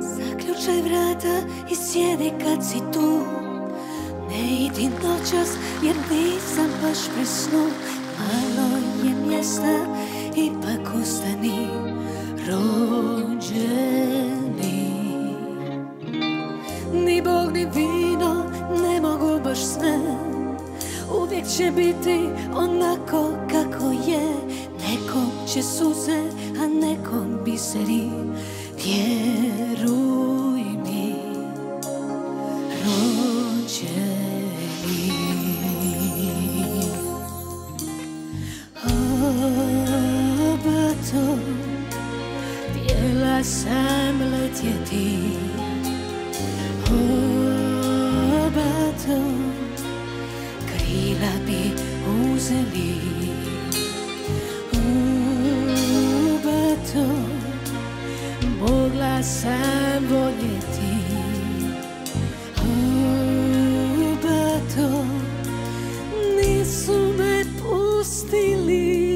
Zaključaj vrata I sjedi kad si tu. Ne idi noćas jer nisam baš pri snu. Malo je mjesta, ipak ostani rođeni. Ni Bog ni vino ne mogu baš sve. Uvijek će biti onako kako je. Nekom će suze, a nekom biseri. Vjeruj mi, rođeni. O, bato, htjela sam letjeti. O, bato, krila bi uzeli. O, bato, mogla sam voljeti. O, bato, nisu me pustili.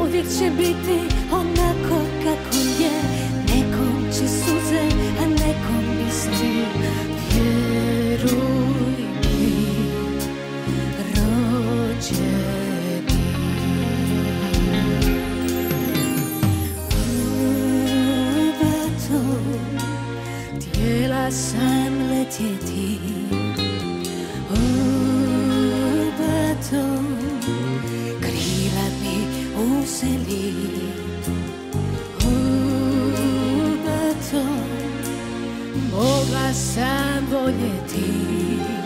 Uvijek će biti onako kako je. Nekom će suze, a nekom biseri. Vjeruj mi, rođeni. O, bato, htjela sam letjeti. O, bato, uzeli. O, bato, mogla sam voljeti.